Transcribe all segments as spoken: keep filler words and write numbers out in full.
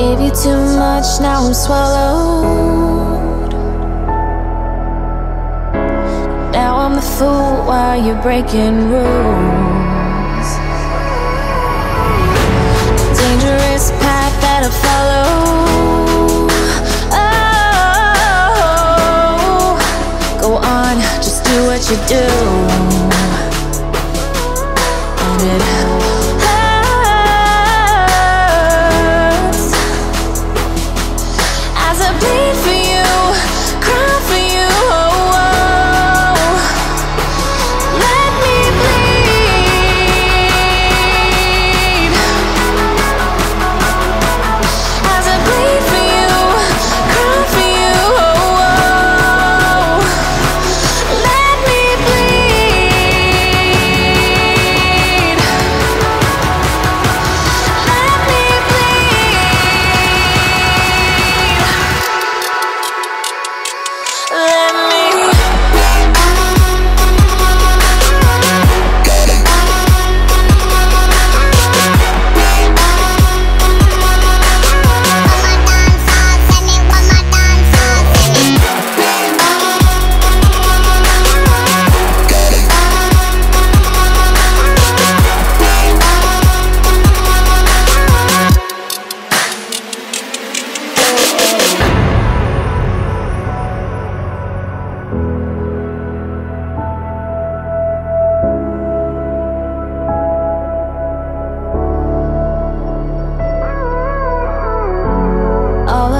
Gave you too much, now I'm swallowed. Now I'm the fool while you're breaking rules. The dangerous path that I follow. Oh, go on, just do what you do.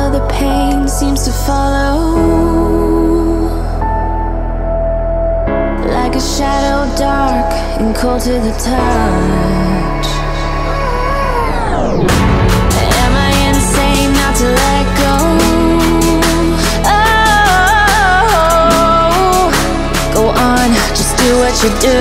And it seems to follow, like a shadow dark and cold to the touch. Am I insane not to let go? Oh, go on, just do what you do.